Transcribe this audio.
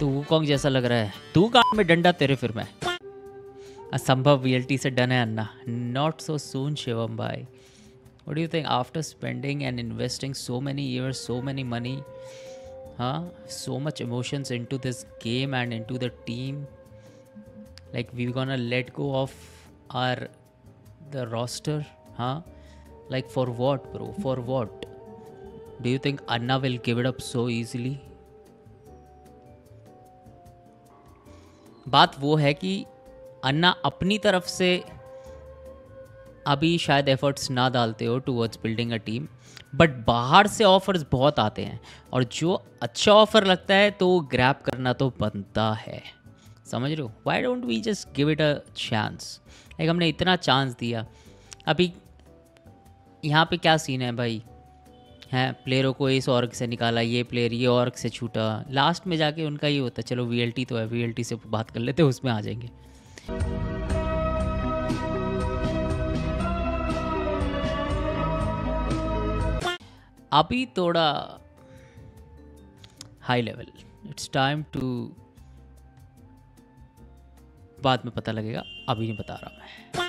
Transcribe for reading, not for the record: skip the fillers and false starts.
तू वुकोंग जैसा लग रहा है। तू काम में डंडा तेरे फिर मैं। असंभव VLT से डन है अन्ना। नॉट सो सून शिवम भाई। What do you think after spending and investing so many years, so many money, so much emotions into this game and into the team? Like we're gonna let go of the roster, Like for what, bro? For what? Do you think Anna will give it up so easily? बात वो है कि अन्ना अपनी तरफ से अभी शायद efforts ना डालते हो towards building a team, but बाहर से ऑफर्स बहुत आते हैं और जो अच्छा ऑफर लगता है तो ग्रैब करना तो बनता है। समझ रहे हो? Why don't we just give it a chance? Like हमने इतना चांस दिया, अभी यहाँ पे क्या सीन है भाई? हैं प्लेयरों को इस ऑर्ग से निकाला, ये प्लेयर ये ऑर्ग से छूटा, लास्ट में जाके उनका ये होता है चलो VLT तो है, VLT से बात कर लेते हैं, उसमें आ जाएंगे। अभी थोड़ा high level, it's time to, बाद में पता लगेगा, अभी नहीं बता रहा मैं।